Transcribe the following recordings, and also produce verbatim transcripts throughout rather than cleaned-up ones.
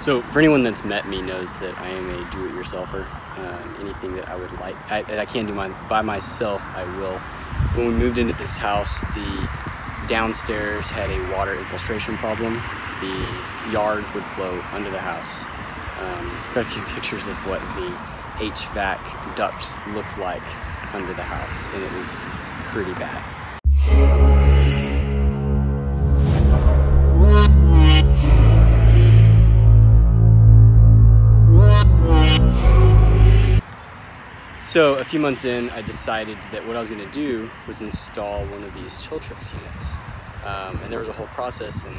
So for anyone that's met me knows that I am a do-it-yourselfer. Um, anything that I would like, I, I can't do mine by myself, I will. When we moved into this house, the downstairs had a water infiltration problem. The yard would flow under the house. Um, got a few pictures of what the H V A C ducts looked like under the house, and it was pretty bad. So a few months in, I decided that what I was going to do was install one of these Chiltrix units. Um, and there was a whole process and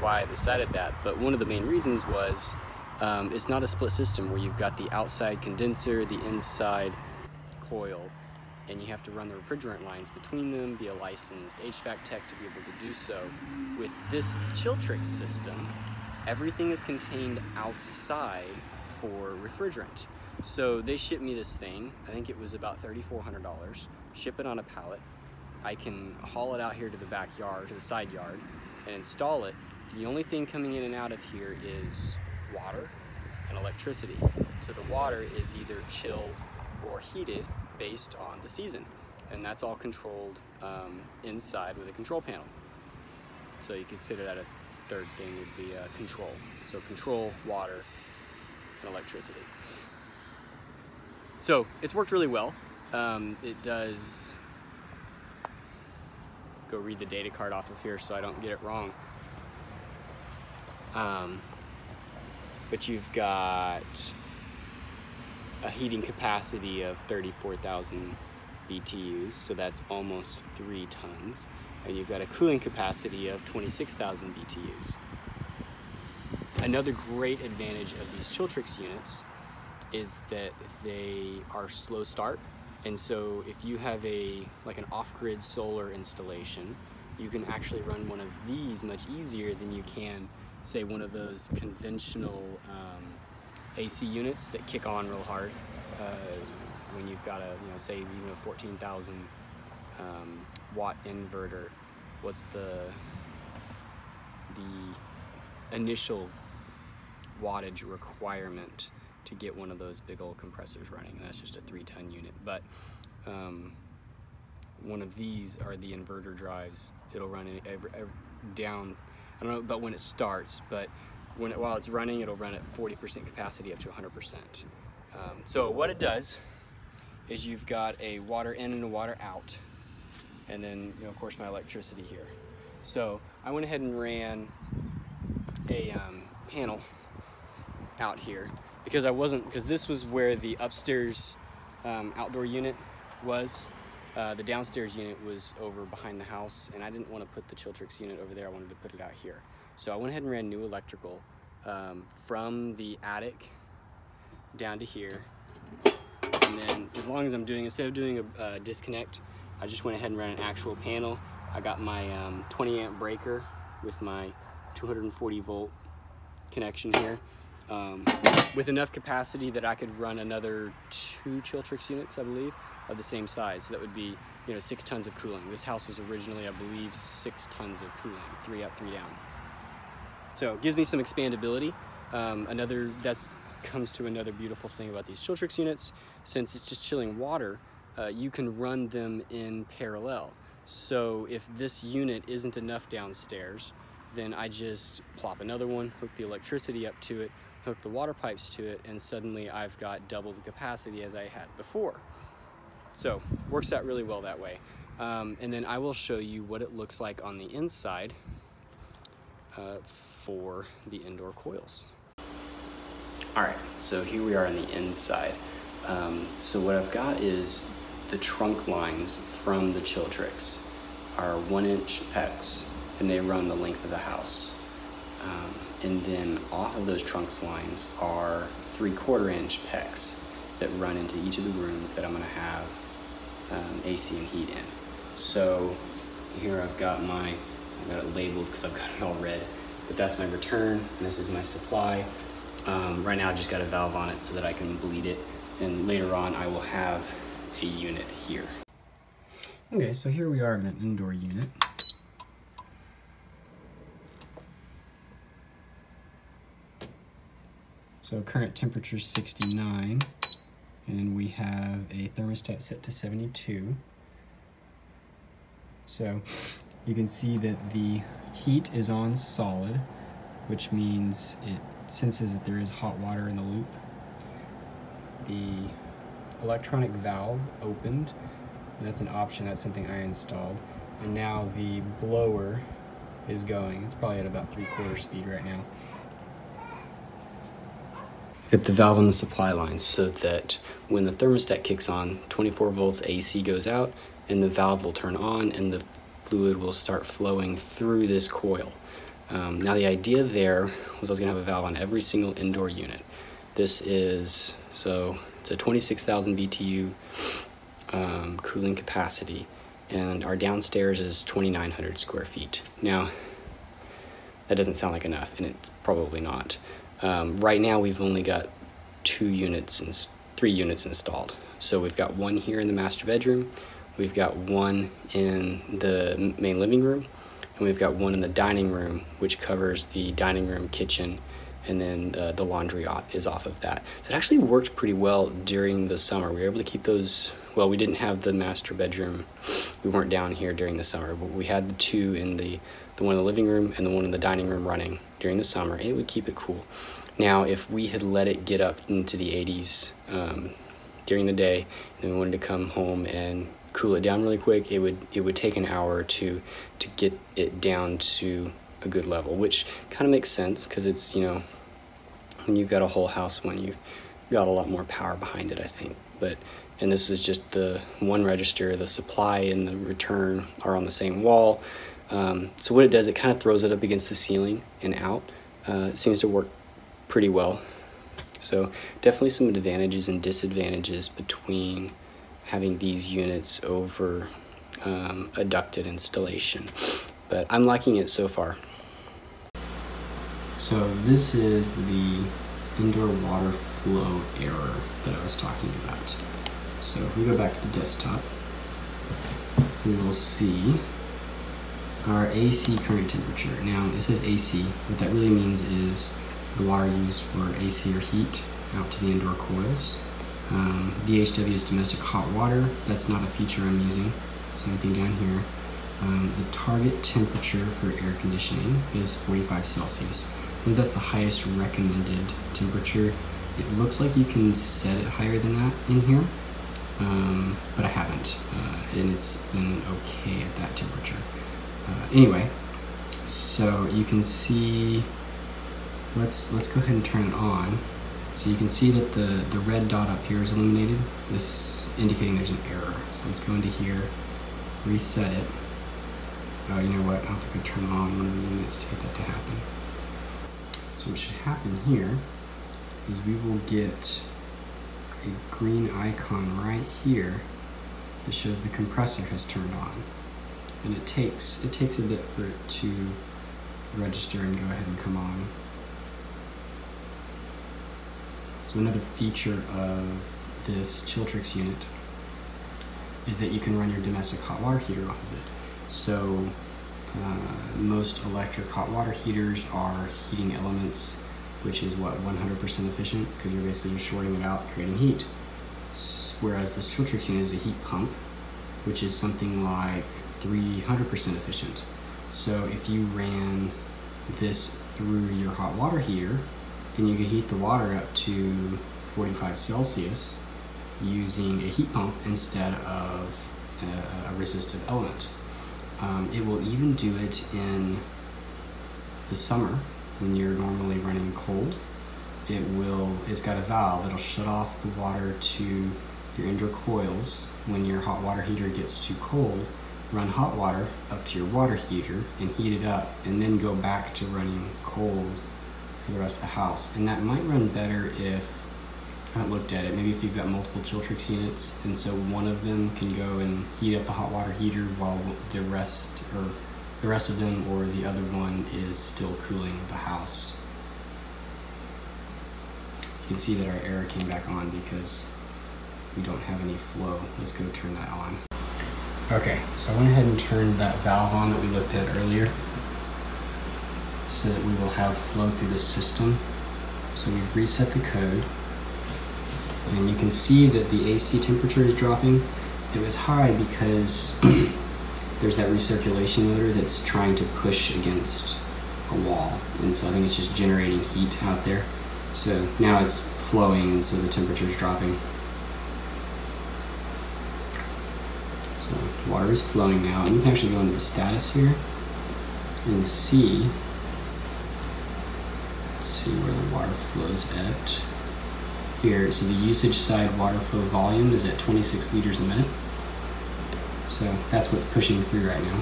why I decided that, but one of the main reasons was um, it's not a split system where you've got the outside condenser, the inside coil, and you have to run the refrigerant lines between them, be a licensed H V A C tech to be able to do so. With this Chiltrix system, everything is contained outside for refrigerant. So they shipped me this thing, I think it was about thirty-four hundred dollars, ship it on a pallet. I can haul it out here to the backyard, to the side yard, and install it. The only thing coming in and out of here is water and electricity. So the water is either chilled or heated based on the season. And that's all controlled um, inside with a control panel. So you consider that a third thing would be uh, control. So control, water, and electricity. So it's worked really well. Um, it does, go read the data card off of here so I don't get it wrong. Um, but you've got a heating capacity of thirty-four thousand B T Us, so that's almost three tons. And you've got a cooling capacity of twenty-six thousand B T Us. Another great advantage of these Chiltrix units is that they are slow start, and so if you have a like an off-grid solar installation, you can actually run one of these much easier than you can, say, one of those conventional um, A C units that kick on real hard uh, when you've got a, you know, say even a fourteen thousand um, watt inverter. What's the the initial wattage requirement to get one of those big old compressors running? And that's just a three ton unit, but um, one of these are the inverter drives. It'll run in every, every, down, I don't know about when it starts, but when it, while it's running, it'll run at forty percent capacity up to one hundred percent. Um, so what it does is you've got a water in and a water out, and then, you know, of course, my electricity here. So I went ahead and ran a um, panel out here, because I wasn't, because this was where the upstairs um, outdoor unit was. Uh, the downstairs unit was over behind the house, and I didn't want to put the Chiltrix unit over there. I wanted to put it out here. So I went ahead and ran new electrical um, from the attic down to here. And then, as long as I'm doing, instead of doing a uh, disconnect, I just went ahead and ran an actual panel. I got my um, twenty amp breaker with my two hundred forty volt connection here. Um, with enough capacity that I could run another two Chiltrix units, I believe, of the same size. So that would be, you know, six tons of cooling. This house was originally, I believe, six tons of cooling, three up, three down. So it gives me some expandability. Um, another, that's comes to another beautiful thing about these Chiltrix units. Since it's just chilling water, uh, you can run them in parallel. So if this unit isn't enough downstairs, then I just plop another one, hook the electricity up to it, hook the water pipes to it, and suddenly I've got double the capacity as I had before. So works out really well that way. Um, and then I will show you what it looks like on the inside uh, for the indoor coils. All right, so here we are on the inside. Um, so what I've got is the trunk lines from the Chiltrix, our one inch PEX, and they run the length of the house. Um, and then off of those trunks lines are three-quarter inch PEX that run into each of the rooms that I'm gonna have um, A C and heat in. So here I've got my, I've got it labeled because I've got it all red, but that's my return, and this is my supply. Um, right now I've just got a valve on it so that I can bleed it, and later on I will have a unit here. Okay, so here we are in an indoor unit. So current temperature is sixty-nine, and we have a thermostat set to seventy-two. So you can see that the heat is on solid, which means it senses that there is hot water in the loop. The electronic valve opened, and that's an option, that's something I installed. And now the blower is going. It's probably at about three-quarter speed right now. Get the valve on the supply line so that when the thermostat kicks on, twenty-four volts A C goes out, and the valve will turn on, and the fluid will start flowing through this coil. Um, now the idea there was I was going to have a valve on every single indoor unit. This is, so it's a twenty-six thousand B T U um, cooling capacity, and our downstairs is twenty-nine hundred square feet. Now, that doesn't sound like enough, and it's probably not. Um, right now we've only got two units, and three units installed. So we've got one here in the master bedroom, we've got one in the main living room, and we've got one in the dining room, which covers the dining room, kitchen, and then uh, the laundry off is off of that. So it actually worked pretty well during the summer. We were able to keep those, well, we didn't have the master bedroom. We weren't down here during the summer, but we had the two in the, the one in the living room and the one in the dining room running during the summer, and it would keep it cool. Now, if we had let it get up into the eighties um, during the day, and we wanted to come home and cool it down really quick, it would it would take an hour or two to get it down to a good level, which kind of makes sense, because it's, you know, when you've got a whole house, when you've got a lot more power behind it, I think. But, and this is just the one register, the supply and the return are on the same wall. Um, so what it does, it kind of throws it up against the ceiling and out. Uh, it seems to work pretty well. So definitely some advantages and disadvantages between having these units over um, a ducted installation. But I'm liking it so far. So this is the indoor water flow error that I was talking about. So if we go back to the desktop, we will see our A C current temperature. Now it says A C, what that really means is the water used for A C or heat out to the indoor coils. Um, D H W is domestic hot water. That's not a feature I'm using. Same thing down here. Um, the target temperature for air conditioning is forty-five Celsius. I think that's the highest recommended temperature. It looks like you can set it higher than that in here, um, but I haven't, uh, and it's been okay at that temperature. Uh, anyway, so you can see, let's, let's go ahead and turn it on. So you can see that the, the red dot up here is illuminated, this indicating there's an error. So let's go into here, reset it. Oh, you know what, I'll have to go turn on one of the units to get that to happen. So what should happen here is we will get a green icon right here that shows the compressor has turned on. And it takes, it takes a bit for it to register and go ahead and come on. So another feature of this Chiltrix unit is that you can run your domestic hot water heater off of it. So uh, most electric hot water heaters are heating elements, which is what, one hundred percent efficient, because you're basically just shorting it out, creating heat. Whereas this Chiltrix unit is a heat pump, which is something like three hundred percent efficient. So if you ran this through your hot water heater, then you could heat the water up to forty-five Celsius using a heat pump instead of a, a resistive element. Um, it will even do it in the summer when you're normally running cold. It will, it's got a valve, it'll shut off the water to your indoor coils when your hot water heater gets too cold, run hot water up to your water heater and heat it up, and then go back to running cold for the rest of the house. And that might run better if, I haven't looked at it, maybe if you've got multiple Chiltrix units, and so one of them can go and heat up the hot water heater while the rest, or the rest of them, or the other one is still cooling the house. You can see that our error came back on because we don't have any flow. Let's go turn that on. Okay, so I went ahead and turned that valve on that we looked at earlier so that we will have flow through the system. So we've reset the code, and you can see that the A C temperature is dropping. It was high because there's that recirculation motor that's trying to push against a wall, and so I think it's just generating heat out there. So now it's flowing, and so the temperature is dropping. So water is flowing now, and you can actually go into the status here and see see where the water flows at here. So the usage side water flow volume is at twenty-six liters a minute. So that's what's pushing through right now.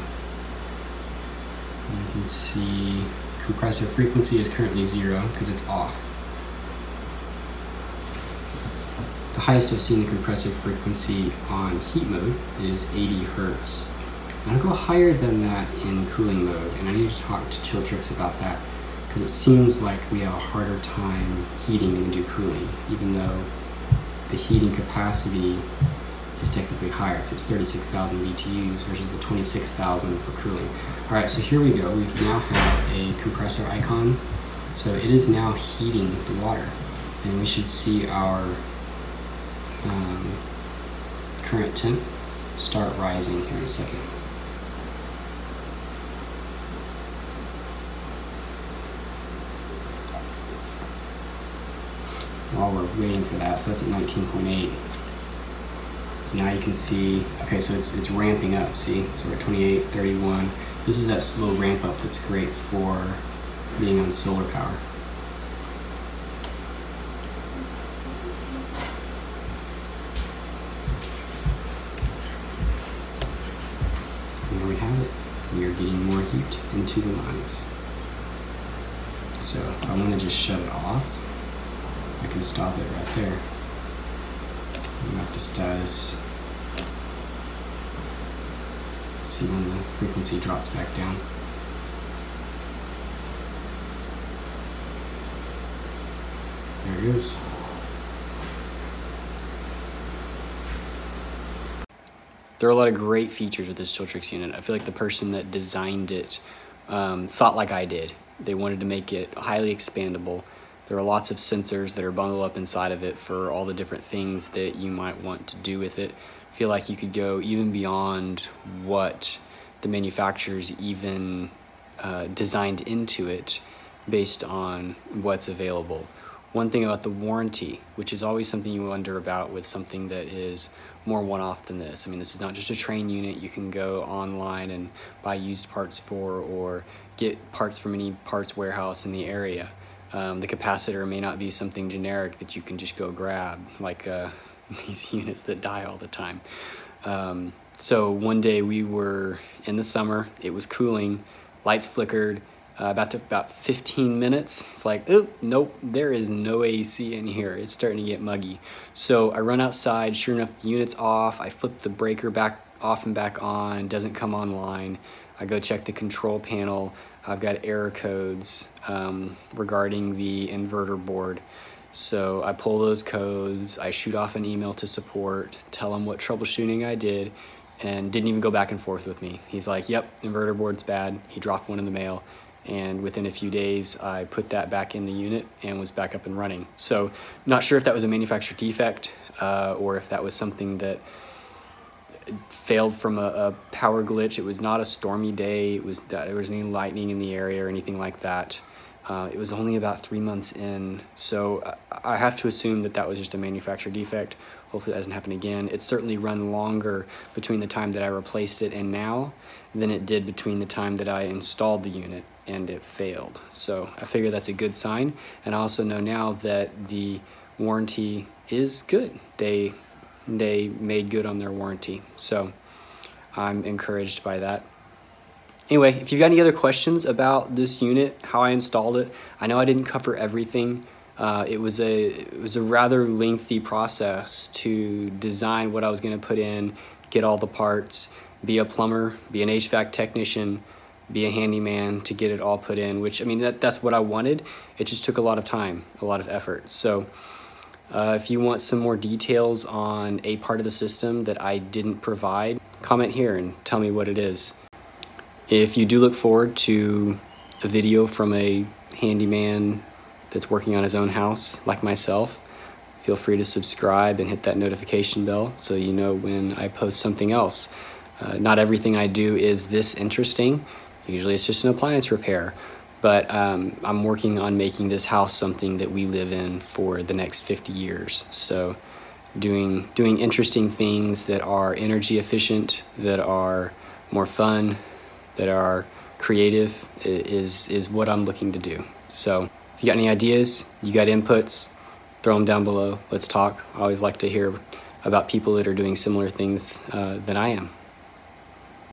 And you can see compressor frequency is currently zero because it's off. The highest I've seen the compressor frequency on heat mode is eighty hertz. And I'll go higher than that in cooling mode, and I need to talk to Chiltrix about that, because it seems like we have a harder time heating than we do cooling, even though the heating capacity is technically higher, because it's thirty-six thousand B T Us versus the twenty-six thousand for cooling. All right, so here we go. We now have a compressor icon. So it is now heating the water, and we should see our um, current temp start rising here in a second. While we're waiting for that, so that's at nineteen point eight. So now you can see, okay, so it's it's ramping up, see? So we're at twenty-eight, thirty-one. This is that slow ramp up that's great for being on solar power. And there we have it. We are getting more heat into the lines. So I want to just shut it off. I can stop it right there. Go back to status. See when the frequency drops back down. There it goes. There are a lot of great features with this Chiltrix unit. I feel like the person that designed it um, thought like I did. They wanted to make it highly expandable. There are lots of sensors that are bundled up inside of it for all the different things that you might want to do with it. I feel like you could go even beyond what the manufacturers even uh, designed into it based on what's available. One thing about the warranty, which is always something you wonder about with something that is more one-off than this. I mean, this is not just a train unit you can go online and buy used parts for, or get parts from any parts warehouse in the area. Um, the capacitor may not be something generic that you can just go grab, like uh, these units that die all the time. Um, so one day we were in the summer, it was cooling, lights flickered, uh, about to, about fifteen minutes. It's like, oh, nope, there is no A C in here. It's starting to get muggy. So I run outside, sure enough, the unit's off. I flip the breaker back off and back on, doesn't come online. I go check the control panel. I've got error codes um, regarding the inverter board. So I pull those codes, I shoot off an email to support, tell them what troubleshooting I did, and didn't even go back and forth with me. He's like, yep, inverter board's bad. He dropped one in the mail. And within a few days, I put that back in the unit and was back up and running. So not sure if that was a manufacturer defect uh, or if that was something that failed from a, a power glitch. It was not a stormy day. It was that there was any lightning in the area or anything like that. Uh, it was only about three months in, so I, I have to assume that that was just a manufacturer defect. Hopefully that doesn't happen again. It's certainly run longer between the time that I replaced it and now than it did between the time that I installed the unit and it failed. So I figure that's a good sign, and I also know now that the warranty is good. They they made good on their warranty. So I'm encouraged by that. Anyway, if you've got any other questions about this unit, how I installed it, I know I didn't cover everything. Uh, it was a it was a rather lengthy process to design what I was going to put in, get all the parts, be a plumber, be an H V A C technician, be a handyman to get it all put in, which, I mean, that, that's what I wanted. It just took a lot of time, a lot of effort. So Uh, if you want some more details on a part of the system that I didn't provide, comment here and tell me what it is. If you do look forward to a video from a handyman that's working on his own house like myself, feel free to subscribe and hit that notification bell so you know when I post something else. Uh, not everything I do is this interesting. Usually it's just an appliance repair, but um, I'm working on making this house something that we live in for the next fifty years. So doing, doing interesting things that are energy efficient, that are more fun, that are creative is, is what I'm looking to do. So if you got any ideas, you got inputs, throw them down below. Let's talk. I always like to hear about people that are doing similar things uh, than I am.